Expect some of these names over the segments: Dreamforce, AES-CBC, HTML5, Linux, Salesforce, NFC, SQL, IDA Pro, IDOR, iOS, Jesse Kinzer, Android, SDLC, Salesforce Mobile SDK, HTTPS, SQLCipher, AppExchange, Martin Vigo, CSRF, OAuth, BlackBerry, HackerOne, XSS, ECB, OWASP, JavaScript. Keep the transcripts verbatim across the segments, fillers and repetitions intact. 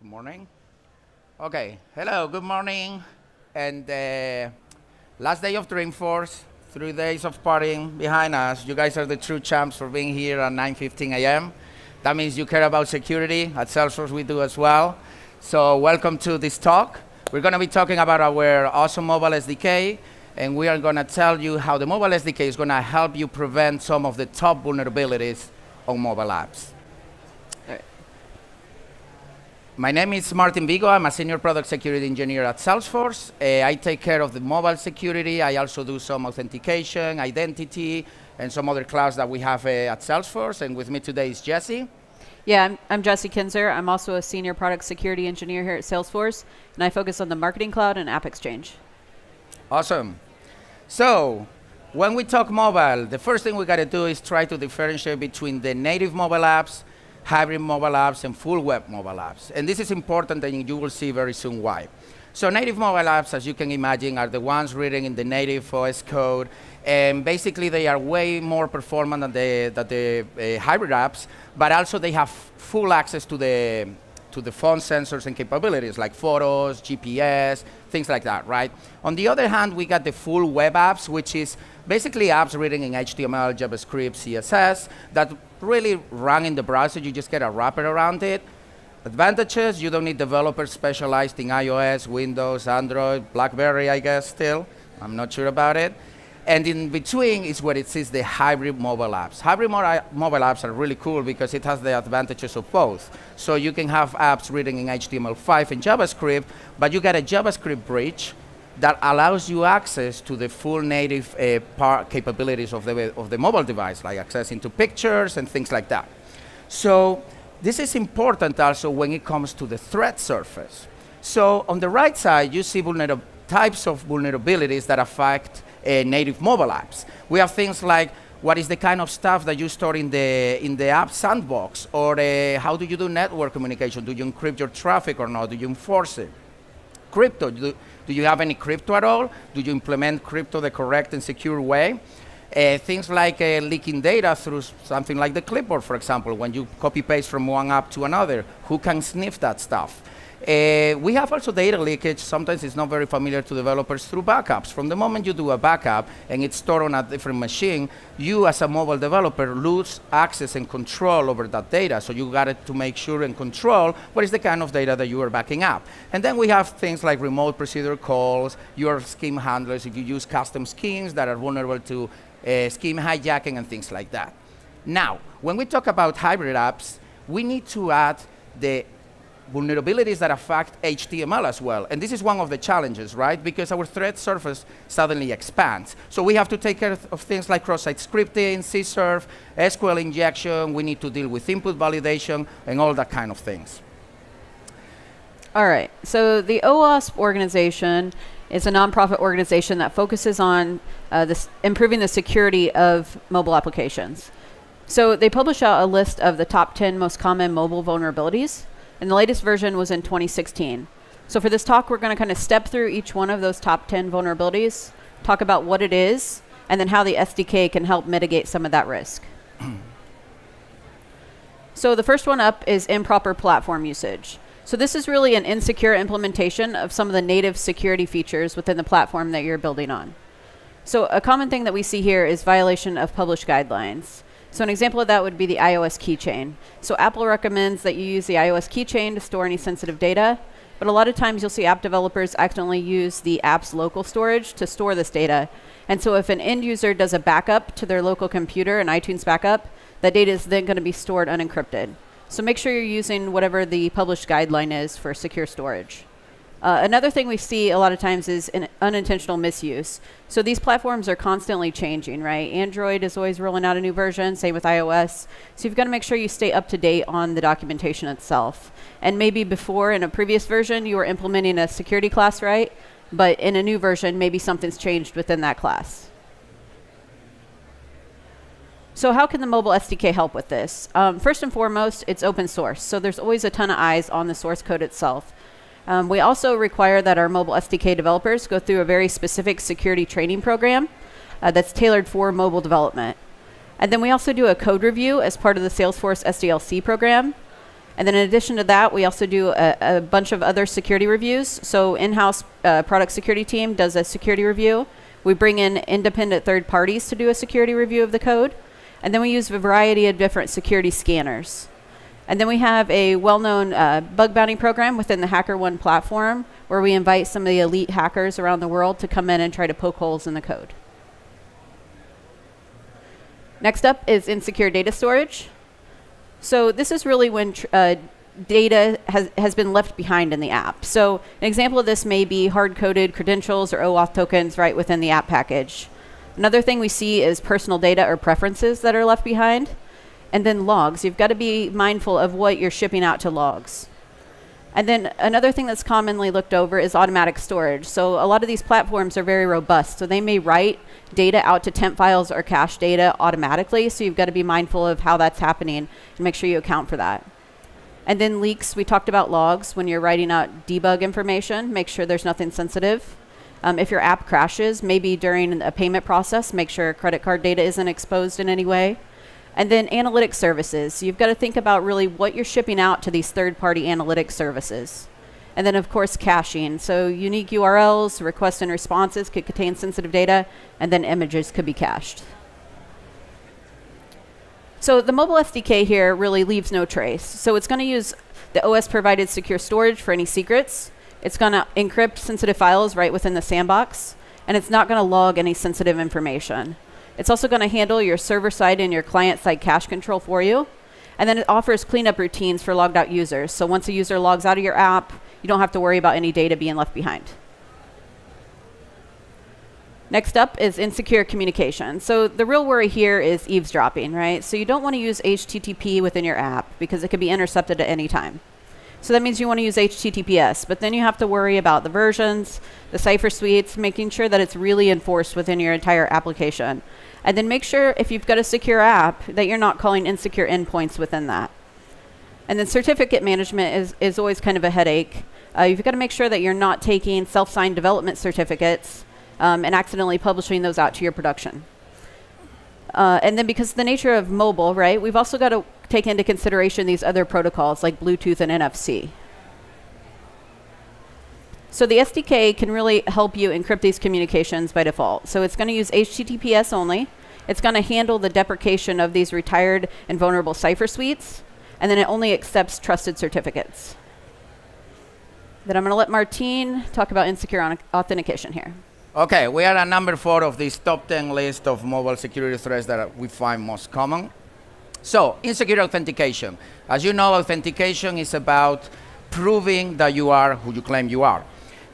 Good morning. Okay, hello, good morning. And uh, last day of Dreamforce, three days of partying behind us. You guys are the true champs for being here at nine fifteen A M That means you care about security. At Salesforce, we do as well. So welcome to this talk. We're going to be talking about our awesome mobile S D K, and we are going to tell you how the mobile S D K is going to help you prevent some of the top vulnerabilities on mobile apps. My name is Martin Vigo. I'm a senior product security engineer at Salesforce. Uh, I take care of the mobile security. I also do some authentication, identity, and some other clouds that we have uh, at Salesforce. And with me today is Jesse. Yeah, I'm, I'm Jesse Kinzer. I'm also a senior product security engineer here at Salesforce, and I focus on the marketing cloud and AppExchange. Awesome. So when we talk mobile, the first thing we got to do is try to differentiate between the native mobile apps, hybrid mobile apps, and full web mobile apps. And this is important, and you will see very soon why. So native mobile apps, as you can imagine, are the ones written in the native O S code. And basically, they are way more performant than the, than the uh, hybrid apps, but also they have full access to the, to the phone sensors and capabilities, like photos, G P S, things like that, right? On the other hand, we got the full web apps, which is basically apps written in H T M L, JavaScript, C S S, that really run in the browser. You just get a wrapper around it. Advantages, you don't need developers specialized in iOS, Windows, Android, BlackBerry, I guess, still. I'm not sure about it. And in between is where it says the hybrid mobile apps. Hybrid mo- mobile apps are really cool because it has the advantages of both. So you can have apps written in H T M L five and JavaScript, but you get a JavaScript bridge that allows you access to the full native uh, par capabilities of the, of the mobile device, like access into pictures and things like that. So this is important also when it comes to the threat surface. So on the right side, you see types of vulnerabilities that affect uh, native mobile apps. We have things like, what is the kind of stuff that you store in the, in the app sandbox? Or uh, how do you do network communication? Do you encrypt your traffic or not? Do you enforce it? Crypto, do, do you have any crypto at all? Do you implement crypto the correct and secure way? Uh, things like uh, leaking data through something like the clipboard, for example, when you copy paste from one app to another, who can sniff that stuff? Uh, we have also data leakage. Sometimes it's not very familiar to developers through backups. From the moment you do a backup and it's stored on a different machine, you as a mobile developer lose access and control over that data. So you got to make sure and control what is the kind of data that you are backing up. And then we have things like remote procedure calls, your scheme handlers, if you use custom schemes that are vulnerable to uh, scheme hijacking and things like that. Now, when we talk about hybrid apps, we need to add the vulnerabilities that affect H T M L as well. And this is one of the challenges, right? Because our threat surface suddenly expands. So we have to take care of things like cross-site scripting, C S E R F, S Q L injection. We need to deal with input validation and all that kind of things. All right. So the OWASP organization is a nonprofit organization that focuses on uh, this improving the security of mobile applications. So they publish out a list of the top ten most common mobile vulnerabilities. And the latest version was in twenty sixteen. So for this talk, we're going to kind of step through each one of those top ten vulnerabilities, talk about what it is, and then how the S D K can help mitigate some of that risk. So the first one up is improper platform usage. So this is really an insecure implementation of some of the native security features within the platform that you're building on. So a common thing that we see here is violation of published guidelines. So an example of that would be the iOS keychain. So Apple recommends that you use the iOS keychain to store any sensitive data, but a lot of times you'll see app developers accidentally use the app's local storage to store this data. And so if an end user does a backup to their local computer, an iTunes backup, that data is then going to be stored unencrypted. So make sure you're using whatever the published guideline is for secure storage. Uh, another thing we see a lot of times is in unintentional misuse. So these platforms are constantly changing, right? Android is always rolling out a new version, same with iOS. So you've got to make sure you stay up to date on the documentation itself. And maybe before, in a previous version, you were implementing a security class, right? But in a new version, maybe something's changed within that class. So how can the mobile S D K help with this? Um, first and foremost, it's open source. So there's always a ton of eyes on the source code itself. Um, we also require that our mobile S D K developers go through a very specific security training program uh, that's tailored for mobile development. And then we also do a code review as part of the Salesforce S D L C program. And then in addition to that, we also do a, a bunch of other security reviews. So in-house uh, product security team does a security review. We bring in independent third parties to do a security review of the code. And then we use a variety of different security scanners. And then we have a well-known uh, bug bounty program within the HackerOne platform, where we invite some of the elite hackers around the world to come in and try to poke holes in the code. Next up is insecure data storage. So this is really when tr uh, data has, has been left behind in the app. So an example of this may be hard-coded credentials or OAuth tokens right within the app package. Another thing we see is personal data or preferences that are left behind. And then logs. You've got to be mindful of what you're shipping out to logs. And then another thing that's commonly looked over is automatic storage. So a lot of these platforms are very robust. So they may write data out to temp files or cache data automatically. So you've got to be mindful of how that's happening and make sure you account for that. And then leaks. We talked about logs. When you're writing out debug information, make sure there's nothing sensitive. Um, if your app crashes, maybe during a payment process, make sure credit card data isn't exposed in any way. And then analytic services. So you've got to think about really what you're shipping out to these third-party analytic services. And then, of course, caching. So unique U R Ls, requests and responses could contain sensitive data, and then images could be cached. So the mobile S D K here really leaves no trace. So it's going to use the O S-provided secure storage for any secrets. It's going to encrypt sensitive files right within the sandbox. And it's not going to log any sensitive information. It's also going to handle your server-side and your client-side cache control for you. And then it offers cleanup routines for logged-out users. So once a user logs out of your app, you don't have to worry about any data being left behind. Next up is insecure communication. So the real worry here is eavesdropping, right? So you don't want to use H T T P within your app because it could be intercepted at any time. So that means you want to use H T T P S, but then you have to worry about the versions, the cipher suites, making sure that it's really enforced within your entire application. And then make sure if you've got a secure app that you're not calling insecure endpoints within that. And then certificate management is, is always kind of a headache. Uh, you've got to make sure that you're not taking self-signed development certificates um, and accidentally publishing those out to your production. Uh, and then because of the nature of mobile, right, we've also got to take into consideration these other protocols like Bluetooth and N F C. So the S D K can really help you encrypt these communications by default. So it's going to use H T T P S only. It's going to handle the deprecation of these retired and vulnerable cipher suites. And then it only accepts trusted certificates. Then I'm going to let Martin talk about insecure authentication here. OK, we are at number four of this top ten list of mobile security threats that we find most common. So insecure authentication. As you know, authentication is about proving that you are who you claim you are.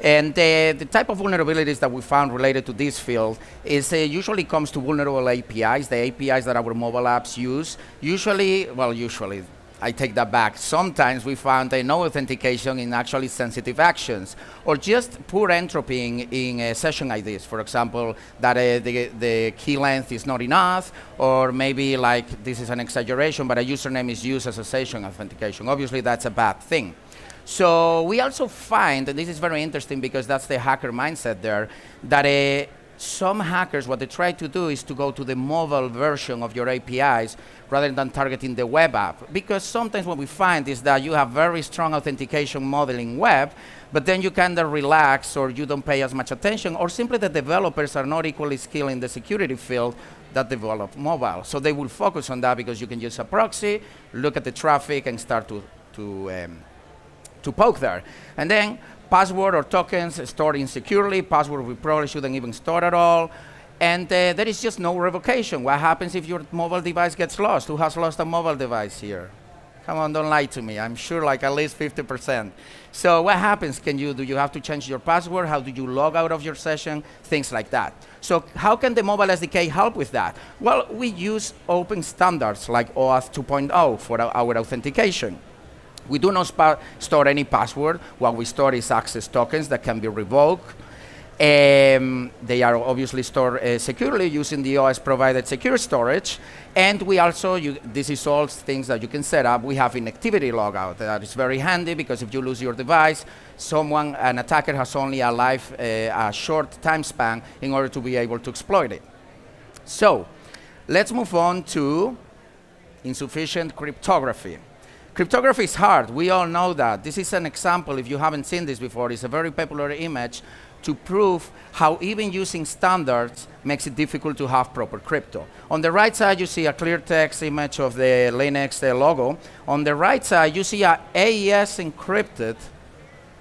And uh, the type of vulnerabilities that we found related to this field is uh, usually comes to vulnerable A P Is, the A P Is that our mobile apps use. Usually, well, usually, I take that back. Sometimes we found uh, no authentication in actually sensitive actions, or just poor entropy in, in uh, session I Ds. For example, that uh, the, the key length is not enough, or maybe like this is an exaggeration, but a username is used as a session authentication. Obviously, that's a bad thing. So we also find, and this is very interesting because that's the hacker mindset there, that uh, some hackers, what they try to do is to go to the mobile version of your A P Is rather than targeting the web app. Because sometimes what we find is that you have very strong authentication model in web, but then you kind of relax or you don't pay as much attention, or simply the developers are not equally skilled in the security field that develop mobile. So they will focus on that because you can use a proxy, look at the traffic, and start to, to, um, to poke there. And then password or tokens stored insecurely. Password we probably shouldn't even store at all. And uh, there is just no revocation. What happens if your mobile device gets lost? Who has lost a mobile device here? Come on, don't lie to me. I'm sure like at least fifty percent. So what happens? Can you do you have to change your password? How do you log out of your session? Things like that. So how can the mobile S D K help with that? Well, we use open standards like OAuth two point oh for our, our authentication. We do not store any password. What we store is access tokens that can be revoked. Um, they are obviously stored uh, securely using the O S-provided secure storage. And we also, you, this is all things that you can set up. We have inactivity logout. That is very handy because if you lose your device, someone, an attacker has only a, life, uh, a short time span in order to be able to exploit it. So let's move on to insufficient cryptography. Cryptography is hard. We all know that. This is an example, if you haven't seen this before. It's a very popular image to prove how even using standards makes it difficult to have proper crypto. On the right side, you see a clear text image of the Linux uh, logo. On the right side, you see an A E S encrypted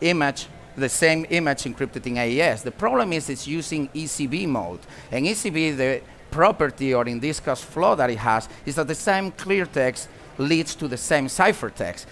image, the same image encrypted in A E S. The problem is it's using E C B mode. And E C B, the property, or in this case, flaw that it has, is that the same clear text leads to the same ciphertext.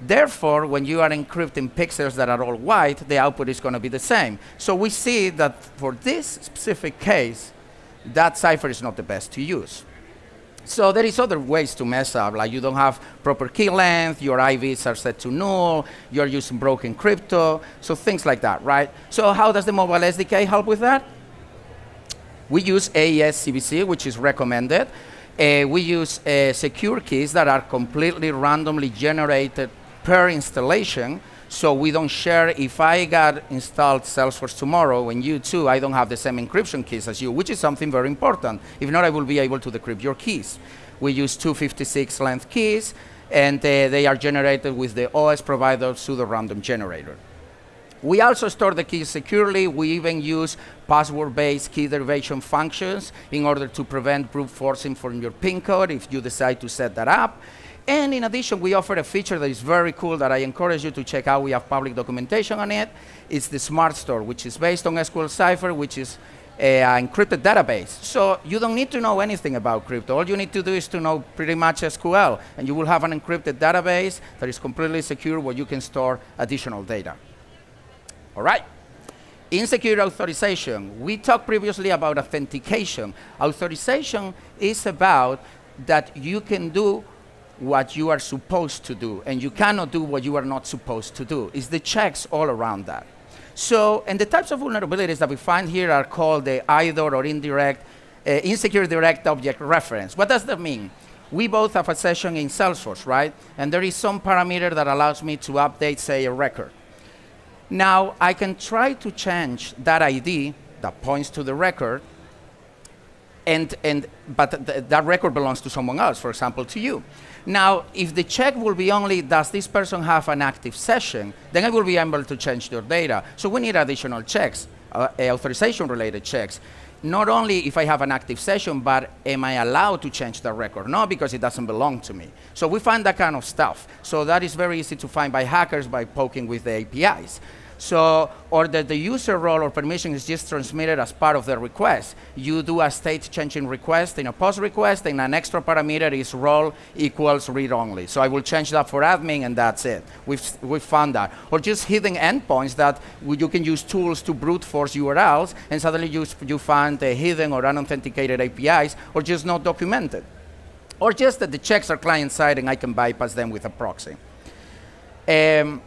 Therefore, when you are encrypting pixels that are all white, the output is going to be the same. So we see that for this specific case, that cipher is not the best to use. So there is other ways to mess up, like you don't have proper key length, your I Vs are set to null, you're using broken crypto, so things like that, right? So how does the mobile S D K help with that? We use A E S C B C, which is recommended. Uh, we use uh, secure keys that are completely randomly generated per installation, so we don't share. If I got installed Salesforce tomorrow and you too, I don't have the same encryption keys as you, which is something very important. If not, I will be able to decrypt your keys. We use two fifty-six length keys, and uh, they are generated with the O S provider pseudo random generator. We also store the keys securely. We even use password-based key derivation functions in order to prevent brute forcing from your PIN code if you decide to set that up. And in addition, we offer a feature that is very cool that I encourage you to check out. We have public documentation on it. It's the Smart Store, which is based on S Q L Cipher, which is an encrypted database. So you don't need to know anything about crypto. All you need to do is to know pretty much S Q L, and you will have an encrypted database that is completely secure where you can store additional data. All right. Insecure authorization. We talked previously about authentication. Authorization is about that you can do what you are supposed to do, and you cannot do what you are not supposed to do. It's the checks all around that. So, and the types of vulnerabilities that we find here are called the I D O R or indirect, uh, insecure direct object reference. What does that mean? We both have a session in Salesforce, right? And there is some parameter that allows me to update, say, a record. Now, I can try to change that I D that points to the record, and, and, but th that record belongs to someone else, for example, to you. Now, if the check will be only, does this person have an active session, then I will be able to change their data. So we need additional checks, uh, authorization-related checks. Not only if I have an active session, but am I allowed to change the record? No, because it doesn't belong to me. So we find that kind of stuff. So that is very easy to find by hackers by poking with the A P Is. So, or that the user role or permission is just transmitted as part of the request. You do a state changing request in a post request, and an extra parameter is role equals read only. So I will change that for admin, and that's it. We've, we've found that. Or just hidden endpoints that you can use tools to brute force U R Ls, and suddenly you, you find the hidden or unauthenticated A P Is, or just not documented. Or just that the checks are client-side, and I can bypass them with a proxy. Um,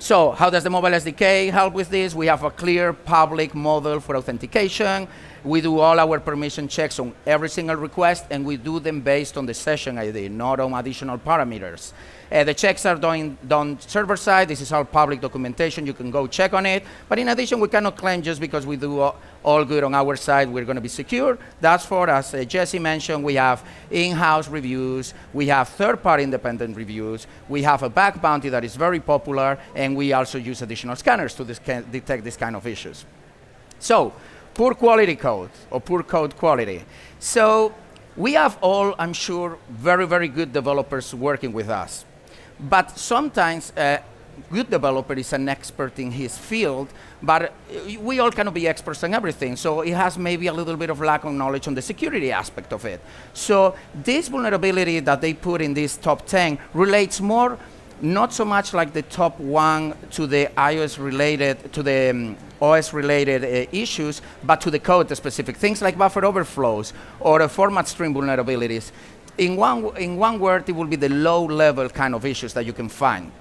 So how does the mobile S D K help with this? We have a clear public model for authentication. We do all our permission checks on every single request, and we do them based on the session I D, not on additional parameters. Uh, the checks are done, done server side. This is all public documentation. You can go check on it. But in addition, we cannot claim just because we do all, all good on our side, we're going to be secure. That's for, as uh, Jesse mentioned, we have in-house reviews. We have third-party independent reviews. We have a bug bounty that is very popular, and we also use additional scanners to this can detect these kind of issues. So, poor quality code, or poor code quality. So we have all, I'm sure, very, very good developers working with us. But sometimes a uh, good developer is an expert in his field, but we all cannot be experts in everything. So it has maybe a little bit of lack of knowledge on the security aspect of it. So this vulnerability that they put in this top ten relates more, not so much like the top one to the iOS related, to the um, O S-related uh, issues, but to the code-specific things like buffer overflows or uh, format string vulnerabilities. In one, in one word, it will be the low-level kind of issues that you can find,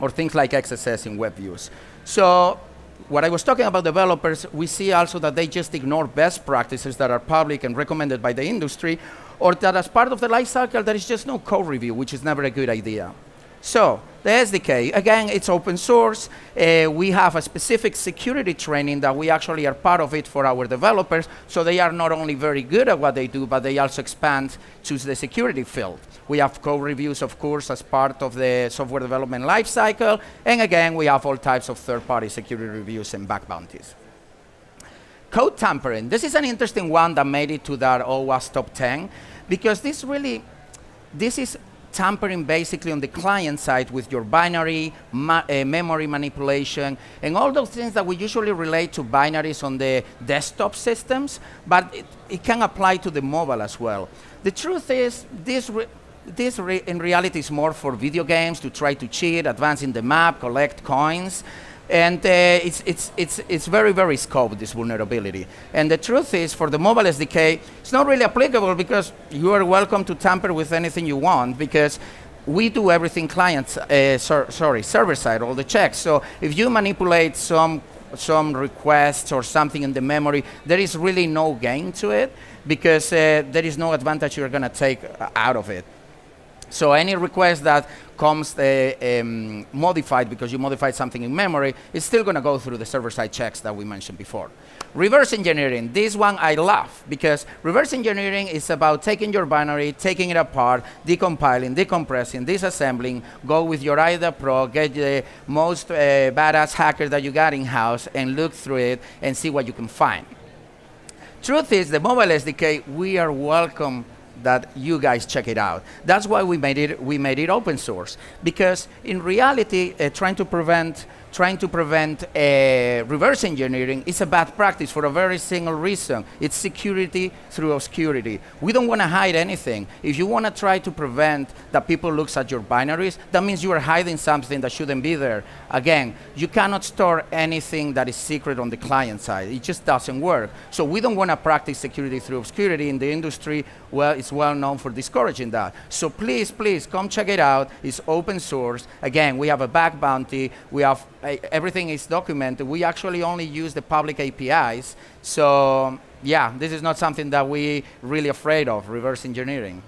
or things like X S S in web views. So what I was talking about developers, we see also that they just ignore best practices that are public and recommended by the industry, or that as part of the life cycle, there is just no code review, which is never a good idea. So The S D K, again, it's open source. Uh, we have a specific security training that we actually are part of it for our developers, so they are not only very good at what they do, but they also expand to the security field. We have code reviews, of course, as part of the software development lifecycle, and again, we have all types of third-party security reviews and bug bounties. Code tampering. This is an interesting one that made it to that OWASP top ten, because this really, this is tampering basically on the client side with your binary, ma uh, memory manipulation, and all those things that we usually relate to binaries on the desktop systems, but it, it can apply to the mobile as well. The truth is, this, re this re in reality is more for video games to try to cheat, advance in the map, collect coins, and uh, it's, it's, it's, it's very, very scoped, this vulnerability. And the truth is, for the mobile S D K, it's not really applicable because you are welcome to tamper with anything you want, because we do everything client, uh, sor sorry, server side, all the checks. So if you manipulate some, some requests or something in the memory, there is really no gain to it, because uh, there is no advantage you're gonna take out of it. So any request that comes uh, um, modified because you modified something in memory is still going to go through the server-side checks that we mentioned before. Reverse engineering. This one I love, because reverse engineering is about taking your binary, taking it apart, decompiling, decompressing, disassembling, go with your I D A Pro, get the most uh, badass hacker that you got in-house and look through it and see what you can find. Truth is, the mobile S D K, we are welcome that you guys check it out. That's why we made it, we made it open source, because in reality, uh, trying to prevent, trying to prevent uh, reverse engineering is a bad practice for a very single reason. It's security through obscurity. We don't want to hide anything. If you want to try to prevent that people look at your binaries, that means you are hiding something that shouldn't be there. Again, you cannot store anything that is secret on the client side. It just doesn't work. So we don't want to practice security through obscurity in the industry. Well, it's well known for discouraging that. So please, please, come check it out. It's open source. Again, we have a bug bounty. We have Uh, everything is documented. We actually only use the public A P Is. So yeah, this is not something that we really afraid of, reverse engineering.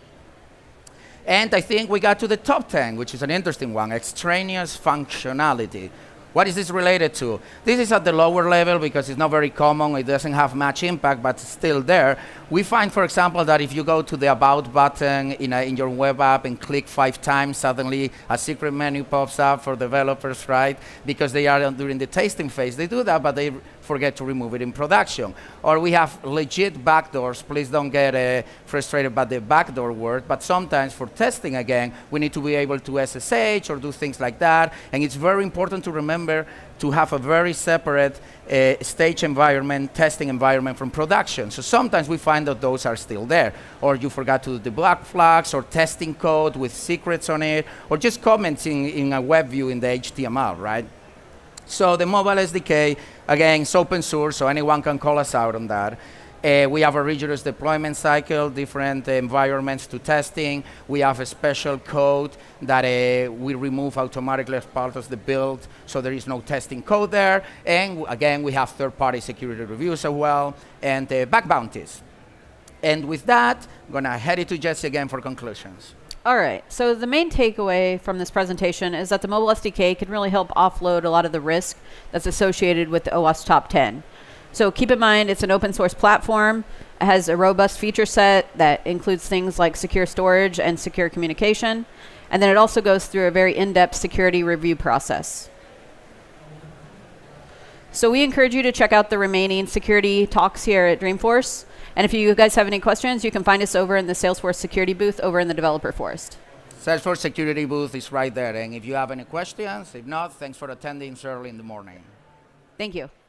And I think we got to the top ten, which is an interesting one, extraneous functionality. What is this related to? This is at the lower level because it's not very common. It doesn't have much impact, but it's still there. We find, for example, that if you go to the About button in, a, in your web app and click five times, suddenly a secret menu pops up for developers, right? Because they are during the testing phase. They do that, but they forget to remove it in production. Or we have legit backdoors. Please don't get uh, frustrated by the backdoor word, but sometimes for testing, again, we need to be able to S S H or do things like that. And it's very important to remember to have a very separate uh, stage environment, testing environment from production. So sometimes we find that those are still there. Or you forgot to do the black flags or testing code with secrets on it, or just commenting in a web view in the H T M L, right? So the mobile S D K, again, it's open source, so anyone can call us out on that. Uh, we have a rigorous deployment cycle, different uh, environments to testing. We have a special code that uh, we remove automatically as part of the build, so there is no testing code there. And again, we have third-party security reviews as well, and uh, bug bounties. And with that, I'm gonna head it to Jesse again for conclusions. All right, so the main takeaway from this presentation is that the mobile S D K can really help offload a lot of the risk that's associated with the OWASP top ten. So keep in mind, it's an open source platform. It has a robust feature set that includes things like secure storage and secure communication. And then it also goes through a very in-depth security review process. So we encourage you to check out the remaining security talks here at Dreamforce. And if you guys have any questions, you can find us over in the Salesforce security booth over in the developer forest. Salesforce security booth is right there. And if you have any questions, if not, thanks for attending early in the morning. Thank you.